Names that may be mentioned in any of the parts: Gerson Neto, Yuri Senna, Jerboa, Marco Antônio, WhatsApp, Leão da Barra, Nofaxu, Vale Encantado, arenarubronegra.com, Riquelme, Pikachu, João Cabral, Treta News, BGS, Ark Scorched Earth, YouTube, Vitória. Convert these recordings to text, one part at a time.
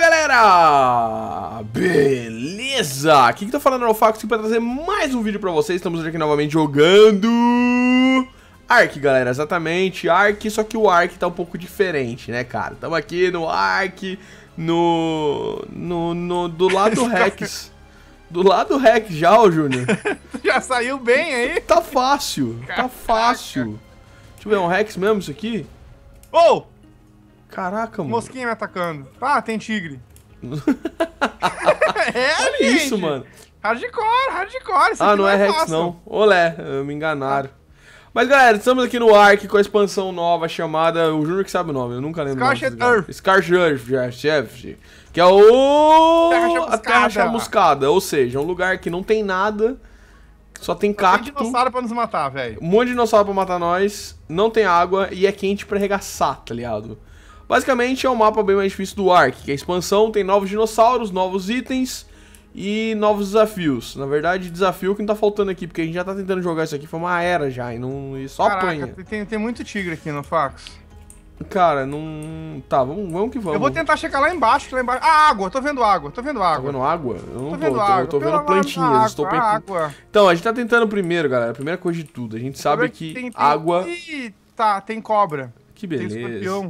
galera! Beleza! Aqui que tá falando Nofaxu para trazer mais um vídeo pra vocês. Estamos aqui novamente jogando Ark, galera, exatamente, Ark, só que o Ark tá um pouco diferente, né, cara? Estamos aqui no Ark, do lado Rex. Do lado Rex já, ô Júnior. Já saiu bem aí? Tá fácil, caraca. Tá fácil. Deixa eu ver, é um Rex mesmo isso aqui? Oh! Caraca, mano. Mosquinha me atacando. Ah, tem tigre. É, olha, gente. Isso, mano. Hardcore, hardcore. Isso ah, não é Rex, fácil. Não. Olé, me enganaram. Mas, galera, estamos aqui no Ark com a expansão nova chamada... O Júnior que sabe o nome, eu nunca lembro. Scorched Earth. Scorched Earth, que é o... A Terra Chamuscada. Ou seja, um lugar que não tem nada... Só tem cacto. Tem dinossauro pra nos matar, velho. Um monte de dinossauro pra matar nós. Não tem água e é quente pra arregaçar, tá ligado? Basicamente é um mapa bem mais difícil do Ark, que a expansão tem novos dinossauros, novos itens e novos desafios. Na verdade, desafio que não tá faltando aqui, porque a gente já tá tentando jogar isso aqui, foi uma era já, e, não, e só caraca, apanha. Tem muito tigre aqui no Fax. Cara, não... Tá, vamos que vamos. Eu vou tentar checar lá embaixo, Ah, água, tô vendo água, tô vendo água. Tá vendo água? Eu não tô vendo água. Tô vendo plantinhas, água, estou pegando... água. Então, a gente tá tentando primeiro, galera, a primeira coisa de tudo. A gente sabe que tem água... Tá, tem cobra. Que beleza. Tem escorpião.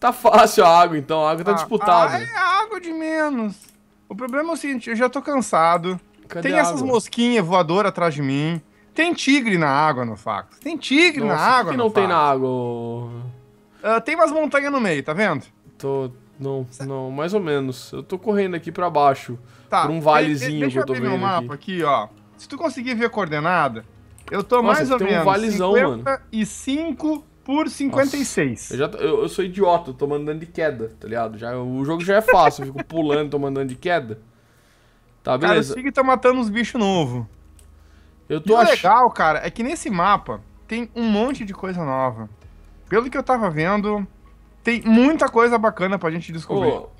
Tá fácil a água, então, a água tá disputada. Ah, é água de menos. O problema é o seguinte, eu já tô cansado. Cadê tem essas mosquinhas voadoras atrás de mim. Tem tigre na água, Nofaxu. Tem tigre nossa, na água, Nofaxu. Tem na água... tem umas montanhas no meio, tá vendo? Não, mais ou menos. Eu tô correndo aqui pra baixo. Tá, por um valezinho que eu tô vendo. Deixa eu abrir meu mapa aqui, ó. Se tu conseguir ver a coordenada, eu tô nossa, mais ou menos. Um valizão, 55 mano. Por 56. Nossa, eu sou idiota, eu tô mandando de queda, tá ligado? O jogo já é fácil, eu fico pulando, tô mandando de queda. Tá, beleza? Cara, o Sig tá matando uns bichos novos. Eu tô achando. O legal, cara, é que nesse mapa tem um monte de coisa nova. Pelo que eu tava vendo, tem muita coisa bacana pra gente descobrir. Oh,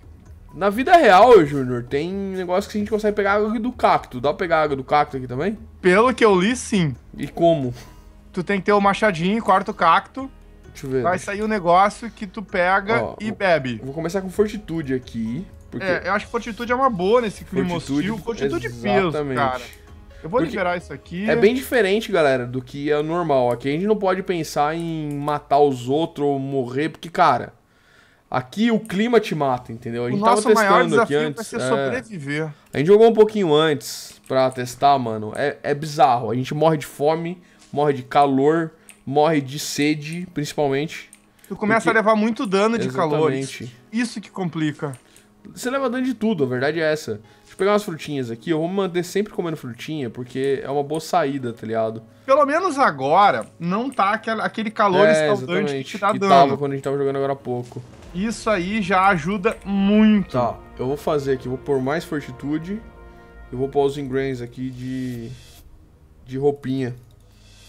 na vida real, Júnior, tem negócio que a gente consegue pegar água do cacto. Dá pra pegar água do cacto aqui também? Pelo que eu li, sim. E como? Tu tem que ter o machadinho, corta o cacto. Deixa eu ver. Vai sair um negócio que tu pega e bebe. Vou começar com fortitude aqui. Porque... É, eu acho que fortitude é uma boa nesse clima hostil. Fortitude exatamente. Peso, cara. Eu vou porque liberar isso aqui. É bem diferente, galera, do que é normal. Aqui a gente não pode pensar em matar os outros ou morrer, porque, cara, aqui o clima te mata, entendeu? A gente tava testando aqui antes. Vai ser sobreviver. A gente jogou um pouquinho antes pra testar, mano. É bizarro. A gente morre de fome, morre de calor, morre de sede, principalmente. Tu começa a levar muito dano de calor. Isso que complica. Você leva dano de tudo, a verdade é essa. Deixa eu pegar umas frutinhas aqui, eu vou me manter sempre comendo frutinha, porque é uma boa saída, tá ligado? Pelo menos agora, não tá aquele calor escaldante que te dá dano. Tava quando a gente tava jogando agora há pouco. Isso aí já ajuda muito. Tá, eu vou fazer aqui, vou pôr mais fortitude, eu vou pôr os ingrains aqui de roupinha.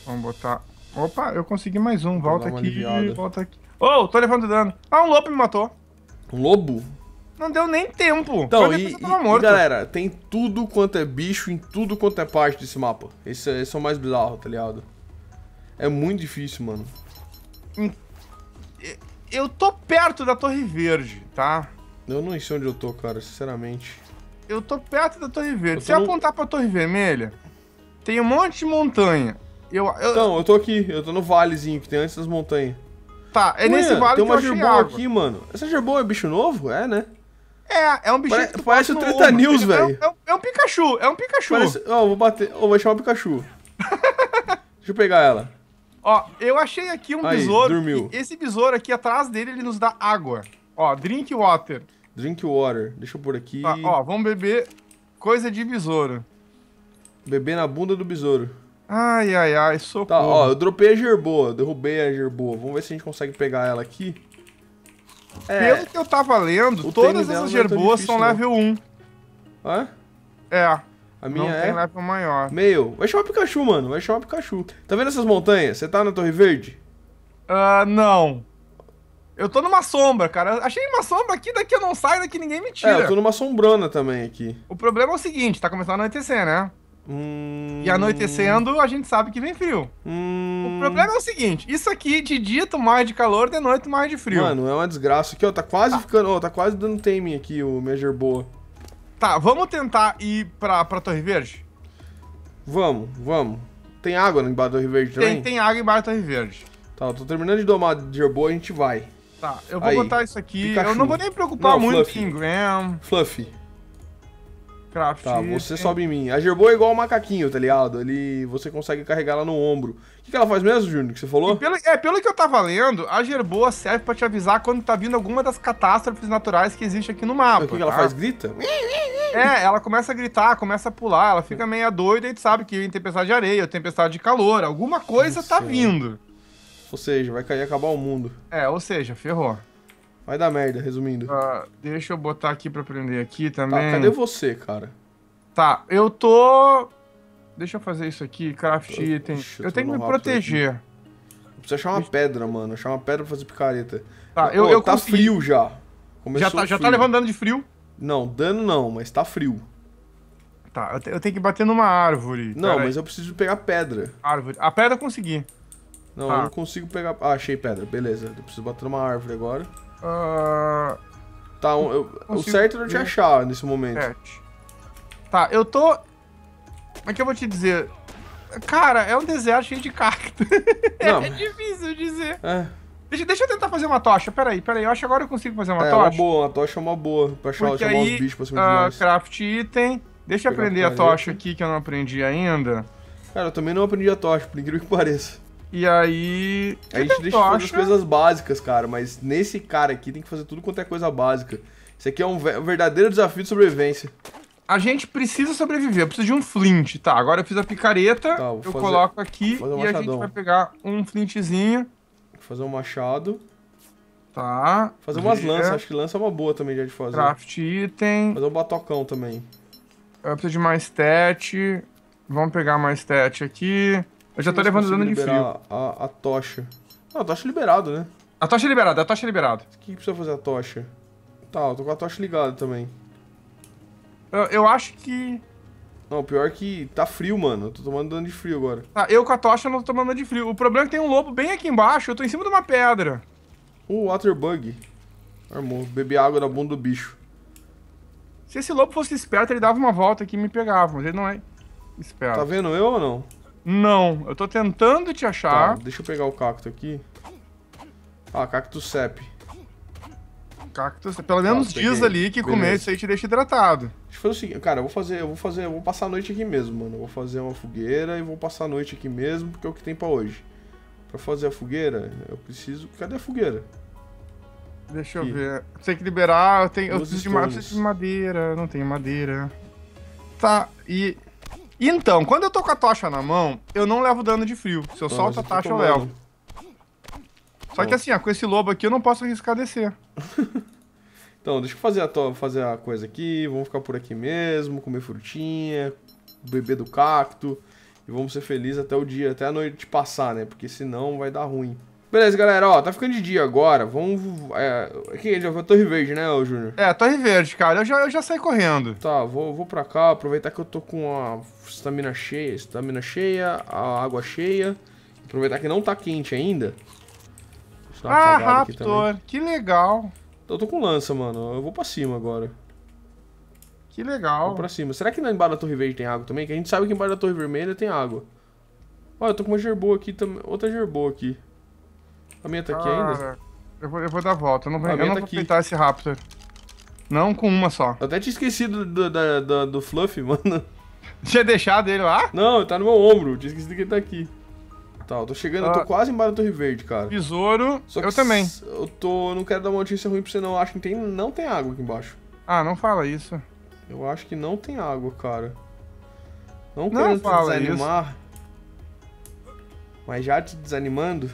Vamos botar... Opa, eu consegui mais um, volta aqui, volta aqui. Oh, tô levando dano. Ah, um lobo me matou. Um lobo? Não deu nem tempo. Então, e galera, tem tudo quanto é bicho em tudo quanto é parte desse mapa. Esse é o mais bizarro, tá ligado? É muito difícil, mano. Eu tô perto da Torre Verde, tá? Eu não sei onde eu tô, cara, sinceramente. Eu tô perto da Torre Verde. Se eu apontar pra Torre Vermelha, tem um monte de montanha. Então, eu tô aqui. Eu tô no valezinho que tem antes das montanhas. Tá, é nesse vale tem que uma Jerboa aqui, mano. Essa Jerboa é bicho novo? É, né? É um bicho que tu parece o Treta News, velho. É um Pikachu, é um Pikachu. Ó, vou bater. Ó, vou chamar o Pikachu. Deixa eu pegar ela. Ó, eu achei aqui um besouro. Dormiu. Esse besouro aqui atrás dele, ele nos dá água. Ó, drink water. Drink water. Deixa eu pôr aqui. Tá, ó, vamos beber coisa de besouro. Beber na bunda do besouro. Ai, ai, ai, socorro. Tá, ó, eu dropei a Jerboa, derrubei a Jerboa. Vamos ver se a gente consegue pegar ela aqui. Pelo que eu tava lendo, todas essas Jerboas são level 1. Hã? É. A minha não tem level maior. Vai chamar Pikachu, mano. Vai chamar Pikachu. Tá vendo essas montanhas? Você tá na Torre Verde? Não. Eu tô numa sombra, cara. Achei uma sombra aqui, daqui eu não saio, daqui ninguém me tira. Eu tô numa sombrona também aqui. O problema é o seguinte, tá começando a anoitecer, né? E anoitecendo, a gente sabe que vem frio. O problema é o seguinte, isso aqui de dia tu morre de calor, de noite tu morre de frio. Mano, é uma desgraça aqui, ó, tá quase ficando, ó, tá quase dando tame aqui o minha Jerboa. Tá, vamos tentar ir pra Torre Verde? Vamos, vamos. Tem água embaixo da Torre Verde também? Tem água embaixo da Torre Verde. Tá, eu tô terminando de domar de Jerboa, a gente vai. Tá, eu vou botar isso aqui, Pikachu. Eu não vou nem preocupar muito com Ingram. Fluffy. Craft. Tá, você sobe em mim. A Jerboa é igual o macaquinho, tá ligado? Você consegue carregar ela no ombro. O que ela faz mesmo, Júnior, que você falou? Pelo que eu tava lendo, a Jerboa serve pra te avisar quando tá vindo alguma das catástrofes naturais que existe aqui no mapa. O que ela faz? Grita? É, ela começa a gritar, começa a pular, ela fica meio doida e tu sabe que vem tempestade de areia, tempestade de calor, alguma coisa tá vindo. Ou seja, vai cair e acabar o mundo. É, ou seja, ferrou. Vai dar merda, resumindo. Deixa eu botar aqui pra prender aqui também. Tá, cadê você, cara? Tá, eu tô... Deixa eu fazer isso aqui, craft item. Eu tenho que me proteger. Eu preciso achar uma pedra, mano. Achar uma pedra pra fazer picareta. Tá, eu tá frio já. Começou frio. Já tá levando dano de frio? Não, dano não, mas tá frio. Tá, eu tenho que bater numa árvore. Não, mas eu preciso pegar pedra. Árvore. A pedra eu consegui. Não, eu não consigo pegar... Ah, achei pedra, beleza. Eu preciso bater numa árvore agora. Tá, o certo é não te achar nesse momento. Tá, eu tô... Como é que eu vou te dizer? Cara, é um deserto cheio de cacto. É difícil dizer. É. Deixa eu tentar fazer uma tocha. Peraí. Eu acho que agora eu consigo fazer uma tocha. É uma boa, a tocha é uma boa. Pra chamar os bichos pra cima de nós. Craft item. Deixa eu aprender a tocha aqui, que eu não aprendi ainda. Cara, eu também não aprendi a tocha, por incrível que pareça. E aí... A gente deixa de fazer as coisas básicas, cara, mas nesse cara aqui tem que fazer tudo quanto é coisa básica. Isso aqui é um verdadeiro desafio de sobrevivência. A gente precisa sobreviver, eu preciso de um flint. Tá, agora eu fiz a picareta, tá, eu coloco aqui e a gente vai pegar um flintzinho. Vou fazer um machado. Tá. Fazer umas lanças, acho que lança é uma boa também já de fazer. Craft item. Fazer um batocão também. Eu preciso de mais stat. Vamos pegar mais stat aqui. Eu já tô levando dano de frio. A tocha. Não, a tocha é liberada, né? A tocha é liberada. O que precisa fazer a tocha? Tá, eu tô com a tocha ligada também. Eu acho que... Não, o pior é que tá frio, mano. Eu tô tomando dano de frio agora. Tá, eu com a tocha não tô tomando dano de frio. O problema é que tem um lobo bem aqui embaixo. Eu tô em cima de uma pedra. Waterbug. Armou. Bebi água da bunda do bicho. Se esse lobo fosse esperto, ele dava uma volta aqui e me pegava. Mas ele não é esperto. Tá vendo eu ou não? Não, eu tô tentando te achar. Tá, deixa eu pegar o cacto aqui. Ah, cactus sap. Cactus, pelo menos diz ali que comer isso aí te deixa hidratado. Deixa eu fazer o seguinte, cara, eu vou passar a noite aqui mesmo, mano. Eu vou fazer uma fogueira e vou passar a noite aqui mesmo, porque é o que tem pra hoje. Pra fazer a fogueira, eu preciso... Cadê a fogueira? Deixa aqui. Eu ver. Tem que liberar, eu preciso de madeira, não tenho madeira. Tá, e... Então, quando eu tô com a tocha na mão, eu não levo dano de frio. Se eu solto a tocha, eu levo. Só que assim, ó, com esse lobo aqui, eu não posso arriscar descer. Então, deixa eu fazer a coisa aqui. Vamos ficar por aqui mesmo, comer frutinha, beber do cacto. E vamos ser felizes até o dia, até a noite passar, né? Porque senão vai dar ruim. Beleza, galera, ó, tá ficando de dia agora. Vamos... Aqui já foi a Torre Verde, né, Júnior? É, Torre Verde, cara. Eu já saí correndo. Tá, vou pra cá, aproveitar que eu tô com a estamina cheia, a água cheia. Aproveitar que não tá quente ainda. Ah, Raptor, que legal. Eu tô com lança, mano. Eu vou pra cima agora. Que legal. Vou pra cima. Será que embaixo da Torre Verde tem água também? Que a gente sabe que embaixo da Torre Vermelha tem água. Ó, eu tô com uma Jerboa aqui também. Outra Jerboa aqui. A minha tá aqui ainda? Eu vou dar a volta, eu não vou peitar esse Raptor. Não com uma só. Eu até tinha esquecido do Fluffy, mano. Tinha deixado ele lá? Não, ele tá no meu ombro, eu tinha esquecido que ele tá aqui. Tá, eu tô chegando, eu tô quase embaixo da Torre Verde, cara. Besouro, eu também. Eu não quero dar uma notícia ruim pra você não, eu acho que não tem água aqui embaixo. Ah, não fala isso. Eu acho que não tem água, cara. Não quero te desanimar. Mas já te desanimando...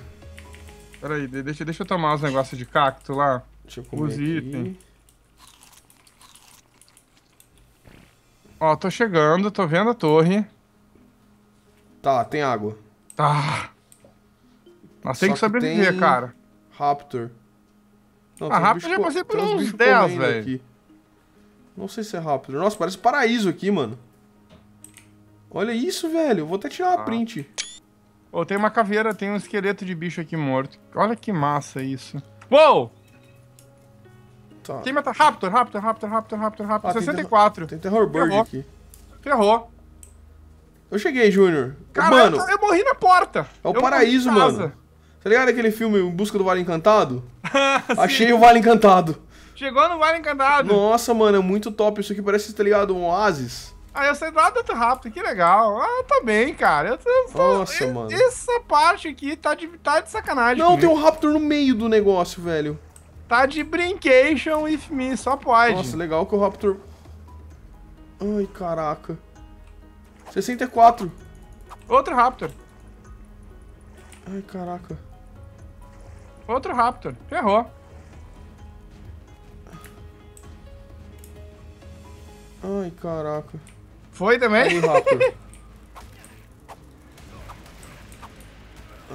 Peraí, deixa eu tomar os negócios de cacto lá. Deixa eu comer os itens. Ó, tô chegando, tô vendo a torre. Tá, tem água. Tá. Nós tem que sobreviver, tem... cara. Raptor. Não, Raptor já passei por uns 10, velho. Não sei se é Raptor. Nossa, parece paraíso aqui, mano. Olha isso, velho. Vou até tirar uma print. Oh, tem uma caveira, tem um esqueleto de bicho aqui morto. Olha que massa isso. Uou! Tá. Quem mata? Raptor. 64. Tem Terrorbird aqui. Ferrou. Eu cheguei, Júnior. Caralho, mano, eu morri na porta. É o paraíso, mano. Tá ligado aquele filme Em Busca do Vale Encantado? Achei o Vale Encantado. Chegou no Vale Encantado. Nossa, mano, é muito top. Isso aqui parece, tá ligado, um oásis. Ah, eu saí do lado do Raptor, que legal. Ah, tá bem, cara. Nossa, mano. Essa parte aqui tá de sacanagem. Não, tem um Raptor no meio do negócio, velho. Tá de brincation with me, só pode. Nossa, legal que o Raptor... Ai, caraca. 64. Outro Raptor. Ai, caraca. Outro Raptor. Ferrou. Ai, caraca. Foi também? Aí, Raptor.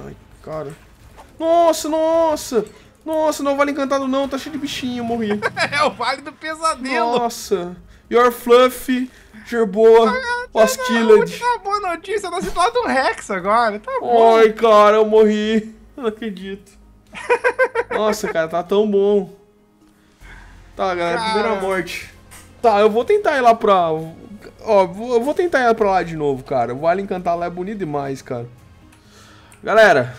Ai, cara. Nossa. Nossa, não é o Vale Encantado não. Tá cheio de bichinho, eu morri. É o Vale do Pesadelo. Nossa. Your Fluff, Jerboa, Osquillage. Tá, boa notícia, eu tô situado do Rex agora, tá bom. Ai, cara, eu morri. Não acredito. Nossa, cara, tá tão bom. Tá, galera, primeira morte. Tá, eu vou tentar ir lá pra... Ó, eu vou tentar ir pra lá de novo, cara. O Vale Encantado lá é bonito demais, cara. Galera.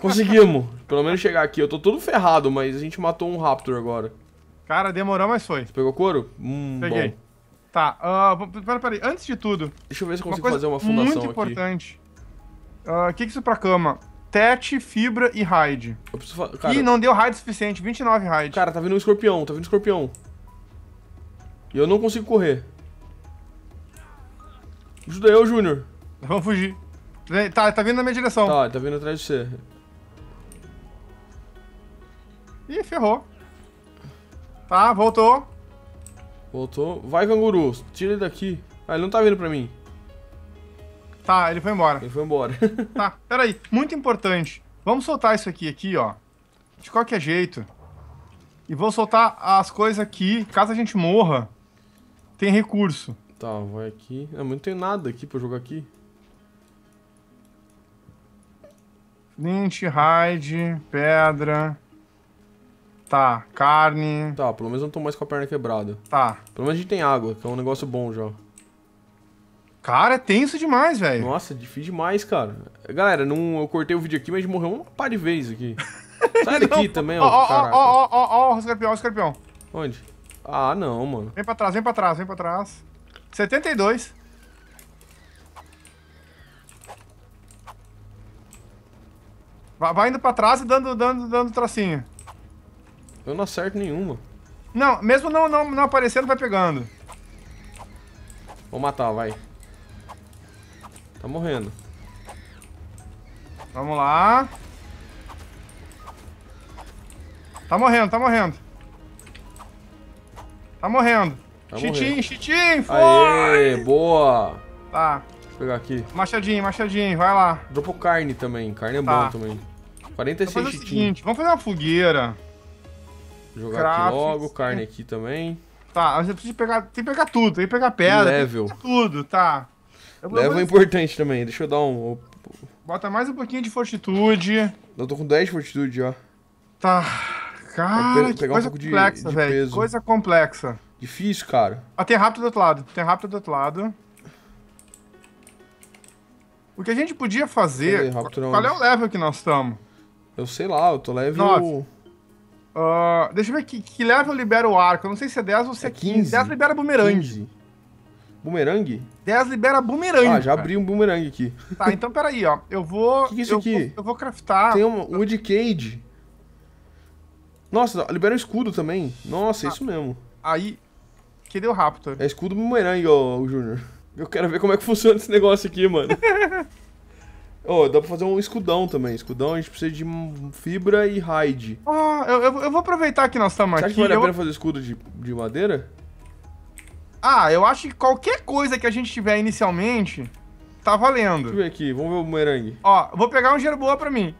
Conseguimos. Pelo menos chegar aqui. Eu tô todo ferrado, mas a gente matou um Raptor agora. Cara, demorou, mas foi. Você pegou couro? Peguei. Bom. Tá, peraí. Antes de tudo... Deixa eu ver se eu consigo fazer uma fundação aqui. Muito importante. O que é isso pra cama? Tete, fibra e raid. Eu preciso cara... Ih, não deu raid suficiente. 29 raid. Cara, tá vindo um escorpião. E eu não consigo correr. Ajuda eu, Júnior. Vamos fugir. Tá vindo na minha direção. Tá, tá vindo atrás de você. Ih, ferrou. Tá, voltou. Voltou. Vai, canguru. Tira ele daqui. Ah, ele não tá vindo pra mim. Tá, ele foi embora. Tá, peraí. Muito importante. Vamos soltar isso aqui, ó. De qualquer jeito. E vou soltar as coisas aqui. Caso a gente morra, tem recurso. Tá, vai aqui. Ah, mas não tem nada aqui pra jogar aqui. Flint, raid, pedra... Tá, carne... Tá, pelo menos eu não tô mais com a perna quebrada. Tá. Pelo menos a gente tem água, que é um negócio bom já. Cara, é tenso demais, velho. Nossa, difícil demais, cara. Galera, eu cortei o vídeo aqui, mas morreu uma par de vezes aqui. Sai daqui também, ó. Ó, o escorpião. Onde? Ah, não, mano. Vem pra trás, 72. Vai indo pra trás e dando tracinho. Eu não acerto nenhuma. Não, mesmo não aparecendo, vai pegando. Vou matar, vai. Tá morrendo. Vamos lá. Tá morrendo. Chitim, foi! Aê, boa! Tá. Deixa eu pegar aqui. Machadinho, vai lá. Dropou carne também, carne é bom também. 46 chitim. Seguinte, vamos fazer uma fogueira. Jogar aqui logo, carne aqui também. Tá, você precisa pegar, tem que pegar tudo, tem que pegar pedra, level. Tem que pegar tudo, tá. Level é importante também, deixa eu dar um... Bota mais um pouquinho de fortitude. Eu tô com 10 de fortitude já. Tá, cara, que coisa complexa, velho, coisa complexa. Difícil, cara. Ah, tem rápido do outro lado, O que a gente podia fazer... Qual é o level que nós estamos? Eu sei lá, eu tô level... deixa eu ver que level libera o arco. Eu não sei se é 10 ou se é 15. 10 libera bumerangue. 15. Bumerangue? 10 libera bumerangue. Ah, já abri um bumerangue aqui. Tá, então peraí, ó. Eu vou... que é isso aqui? Eu vou craftar... Tem um woodcade. Nossa, libera o escudo também. Nossa, isso mesmo. Aí... que deu Raptor. É escudo bumerangue, ó, Júnior. Eu quero ver como é que funciona esse negócio aqui, mano. Ô, dá pra fazer um escudão também. Escudão a gente precisa de fibra e raid. Ah, eu vou aproveitar que nós estamos aqui. Será que vale a pena fazer escudo de madeira? Ah, eu acho que qualquer coisa que a gente tiver inicialmente, tá valendo. Deixa eu ver aqui, vamos ver o bumerangue. Ó, vou pegar um Jerboa pra mim.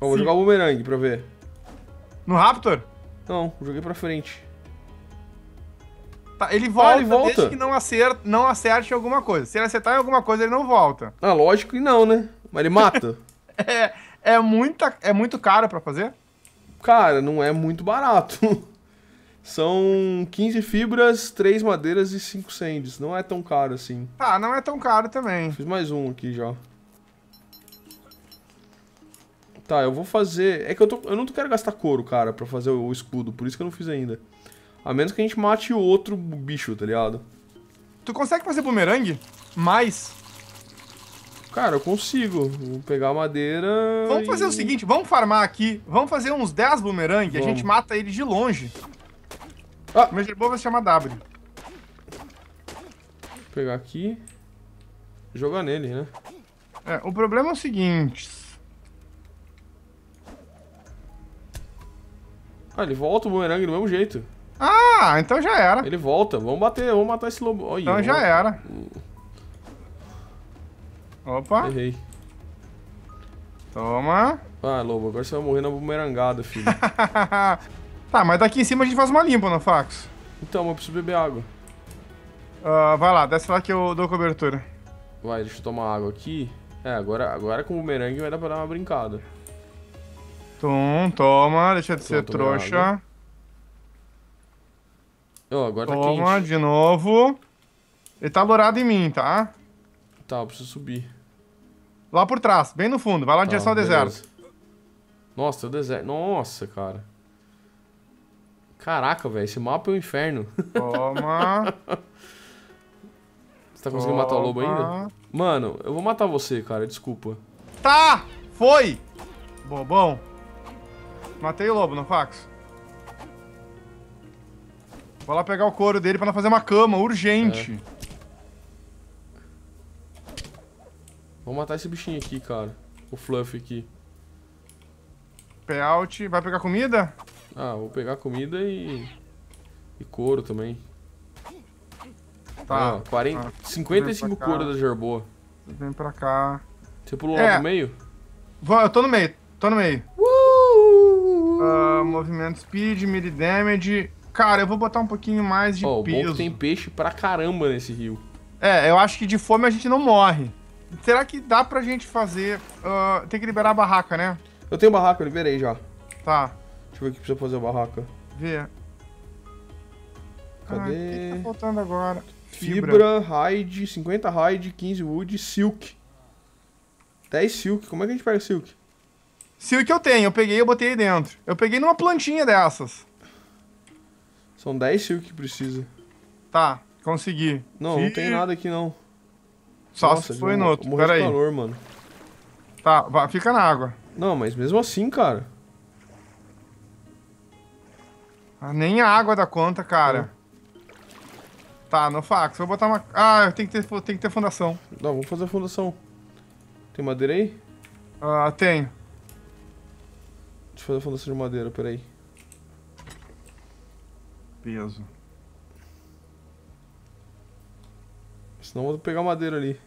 Ó, vou jogar o bumerangue pra ver. No Raptor? Não, joguei pra frente. acertar. Ele volta, volta. Desde que não acerte alguma coisa. Se ele acertar em alguma coisa, ele não volta. Ah, lógico que não, né? Mas ele mata. É muito caro pra fazer? Cara, não é muito barato. São 15 fibras, 3 madeiras e 5 sands. Não é tão caro assim. Ah, não é tão caro também. Fiz mais um aqui já. Tá, eu vou fazer... É que eu não quero gastar couro, cara, pra fazer o escudo. Por isso que eu não fiz ainda. A menos que a gente mate o outro bicho, tá ligado? Tu consegue fazer bumerangue? Mais? Cara, eu consigo. Vou pegar a madeira... Vamos fazer o seguinte, vamos farmar aqui. Vamos fazer uns 10 bumerangue. A gente mata ele de longe. Ah. Meu Jerboa vai se chamar W. Vou pegar aqui. Jogar nele, né? É, o problema é o seguinte. Ah, ele volta o bumerangue do mesmo jeito. Ah, então já era. Ele volta, vamos bater, vamos matar esse lobo. Olha, então já era. Opa. Errei. Toma. Ah, lobo, agora você vai morrer na bumerangada, filho. Tá, mas daqui em cima a gente faz uma limpa, Nofaxu. Então, eu preciso beber água. Vai lá, desce lá que eu dou cobertura. Vai, deixa eu tomar água aqui. É, agora com o bumerangue vai dar pra dar uma brincada. Tum, toma, deixa de ser trouxa. Oh, agora tá quente. Toma, de novo. Ele tá dourado em mim, tá? Tá, eu preciso subir. Lá por trás, bem no fundo. Vai lá em direção ao deserto. Nossa, o deserto. Nossa, cara. Caraca, velho, esse mapa é um inferno. Toma. Você tá conseguindo matar o lobo ainda? Mano, eu vou matar você, cara, desculpa. Tá, foi! Bobão. Matei o lobo, Nofaxu. Vou lá pegar o couro dele pra não fazer uma cama, urgente. É. Vou matar esse bichinho aqui, cara. O Fluff aqui. Payout, vai pegar comida? Ah, vou pegar comida e couro também. Tá. Ah, 55 couro da Jerboa. Vem pra cá. Você pulou lá no meio? Eu tô no meio, tô no meio. Movimento speed, melee damage. Cara, eu vou botar um pouquinho mais de peso. Bom que tem peixe pra caramba nesse rio. É, eu acho que de fome a gente não morre. Será que dá pra gente fazer... tem que liberar a barraca, né? Eu tenho barraca, eu liberei já. Tá. Deixa eu ver o que precisa fazer a barraca. Vê. Cadê? O que tá faltando agora? Fibra, hide, 50 hide, 15 wood, silk. 10 silk. Como é que a gente pega silk? Silk eu tenho. Eu peguei e botei aí dentro. Eu peguei numa plantinha dessas. São 10 silk que precisa. Tá, consegui. Não, não tem nada aqui não. Só se foi no outro. Morreu de calor, mano. Tá, fica na água. Não, mas mesmo assim, cara. Ah, nem a água dá conta, cara. Tá, Nofaxu, vou botar uma... Ah, tem que ter fundação. Não, vamos fazer a fundação. Tem madeira aí? Ah, tenho. Deixa eu fazer a fundação de madeira, peraí. Peso. Senão eu vou pegar madeira ali.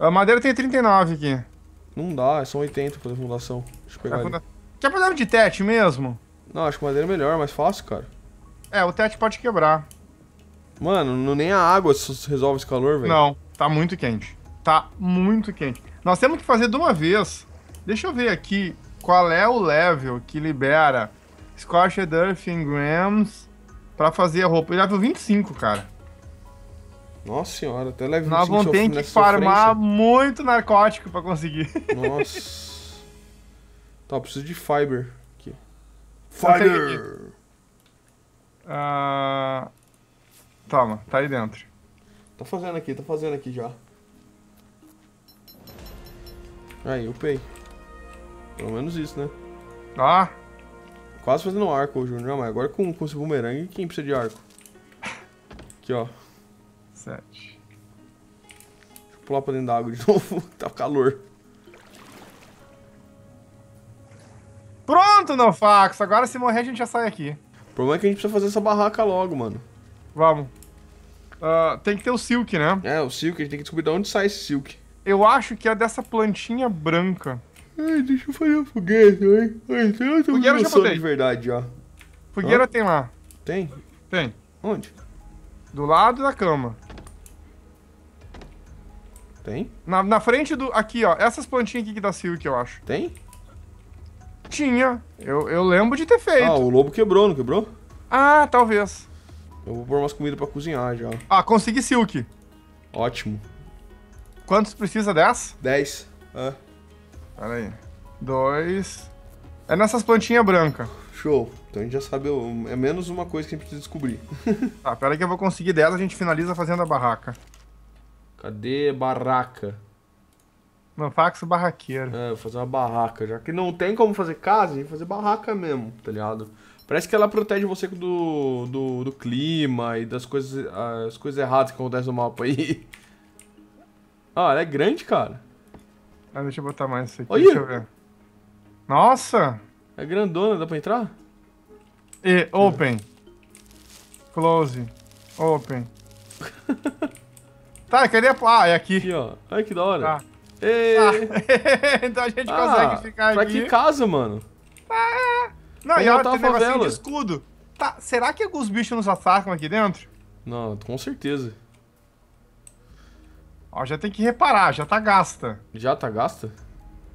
A madeira tem 39 aqui. Não dá, são 80 pra fundação. Deixa eu pegar ali. Quer fazer de tete mesmo? Não, acho que madeira é melhor, mais fácil, cara. É, o tete pode quebrar. Mano, nem a água resolve esse calor, velho. Não, tá muito quente. Tá muito quente. Nós temos que fazer de uma vez. Deixa eu ver aqui qual é o level que libera Scorched Earth in Grams pra fazer a roupa. Ele é level 25, cara. Nossa senhora, até level 25. Nós vamos ter que farmar muito narcótico pra conseguir. Nossa. Tá, eu preciso de fiber aqui. Fiber! Toma, tá aí dentro. Tô fazendo aqui já. Aí, upei. Pelo menos isso, né? Ah! Quase fazendo um arco, Júnior. Mas agora com esse bumerangue, quem precisa de arco? Aqui, ó. 7. Deixa eu pular pra dentro da água de novo. Tá calor. Pronto, Nofaxu. Agora se morrer, a gente já sai aqui. O problema é que a gente precisa fazer essa barraca logo, mano. Vamos. Tem que ter o silk, né? É, o silk. A gente tem que descobrir de onde sai esse silk. Eu acho que é dessa plantinha branca. Ai, deixa eu fazer um foguete, hein? Fogueira eu já botei. De verdade, já. Fogueira tem lá. Tem? Tem. Onde? Do lado da cama. Tem? Na frente do... Aqui, ó. Essas plantinhas aqui que dá silk, eu acho. Tem? Tinha. Eu lembro de ter feito. Ah, o lobo quebrou, não quebrou? Ah, talvez. Eu vou pôr umas comidas pra cozinhar já. Ah, consegui silk. Ótimo. Quantos precisa dessa? 10. Ah. Pera aí. 2. É nessas plantinhas brancas. Show. Então a gente já sabe, é menos uma coisa que a gente precisa descobrir. Tá, pera aí que eu vou conseguir 10, a gente finaliza fazendo a barraca. Cadê barraca? Nofaxu barraqueiro. É, vou fazer uma barraca. Já que não tem como fazer casa, a gente vai fazer barraca mesmo, tá ligado? Parece que ela protege você do clima e das coisas, as coisas erradas que acontecem no mapa aí. Ah, ela é grande, cara. Ah, deixa eu botar mais isso aqui. Olha. Deixa eu ver. Nossa! É grandona, dá pra entrar? E, open. Close. Open. Tá, cadê a... Ah, é aqui. Aqui, ó. Olha que da hora. Tá. E... Ah. Então a gente consegue ficar aqui. Pra que casa, mano? Ah. Não, e ela tem um negocinho de escudo. Tá, será que alguns bichos nos atacam aqui dentro? Não, com certeza. Ó, já tem que reparar, já tá gasta. Já tá gasta?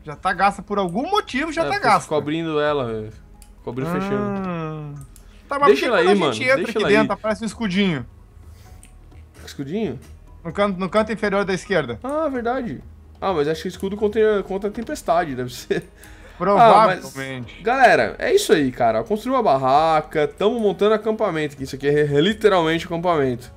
Já tá gasta por algum motivo, já tá gasta. Ficou abrindo ela, velho. Ficou abrindo e fechando. Tá, mas deixa ela aí, mano. A gente entra aqui dentro, aparece um escudinho. Escudinho? No canto inferior da esquerda. Ah, verdade. Ah, mas acho que o escudo contra a tempestade, deve ser. Provavelmente. Ah, mas, galera, é isso aí, cara. Construiu a barraca, tamo montando acampamento aqui. Isso aqui é literalmente acampamento.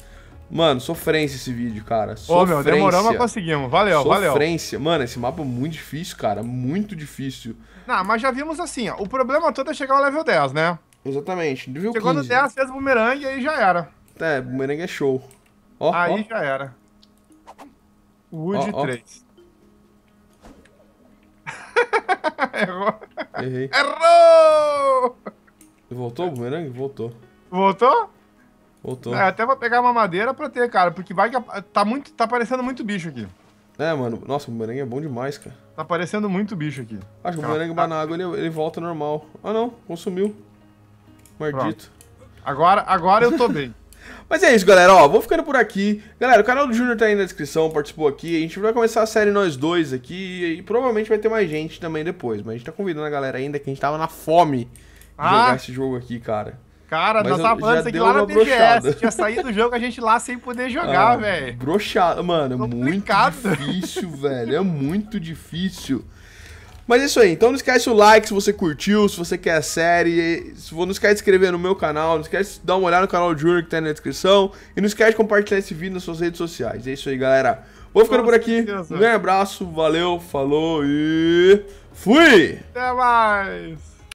Mano, sofrência esse vídeo, cara. Ô, meu, demoramos, mas conseguimos. Valeu, valeu. Sofrência. Mano, esse mapa é muito difícil, cara. Muito difícil. Não, mas já vimos assim, ó. O problema todo é chegar ao level 10, né? Exatamente. Nível 15. Chegou no 10, fez bumerangue e aí já era. É, bumerangue é show. Ó, aí já era. Wood 3. Errou. Errei. Errou! Voltou o bumerangue? Voltou. Voltou? Voltou. É, até vou pegar uma madeira pra ter, cara, porque vai que tá aparecendo muito bicho aqui. É, mano. Nossa, o bumerangue é bom demais, cara. Tá aparecendo muito bicho aqui. Acho que o bumerangue vai na água, ele volta normal. Ah, não. Consumiu. Maldito. Agora eu tô bem. Mas é isso, galera. Ó, vou ficando por aqui. Galera, o canal do Júnior tá aí na descrição, participou aqui. A gente vai começar a série Nós Dois aqui e provavelmente vai ter mais gente também depois. Mas a gente tá convidando a galera ainda, que a gente tava na fome de jogar esse jogo aqui, cara. Cara, nós tava falando isso aqui lá na BGS, tinha saído do jogo, a gente lá sem poder jogar, velho. Broxado, mano, é muito difícil, velho, é muito difícil. Mas é isso aí, então não esquece o like se você curtiu, se você quer a série, não esquece de se inscrever no meu canal, não esquece de dar uma olhada no canal do Júnior que tá aí na descrição, e não esquece de compartilhar esse vídeo nas suas redes sociais. É isso aí, galera. Vou ficando por aqui, um grande abraço, valeu, falou e... Fui! Até mais!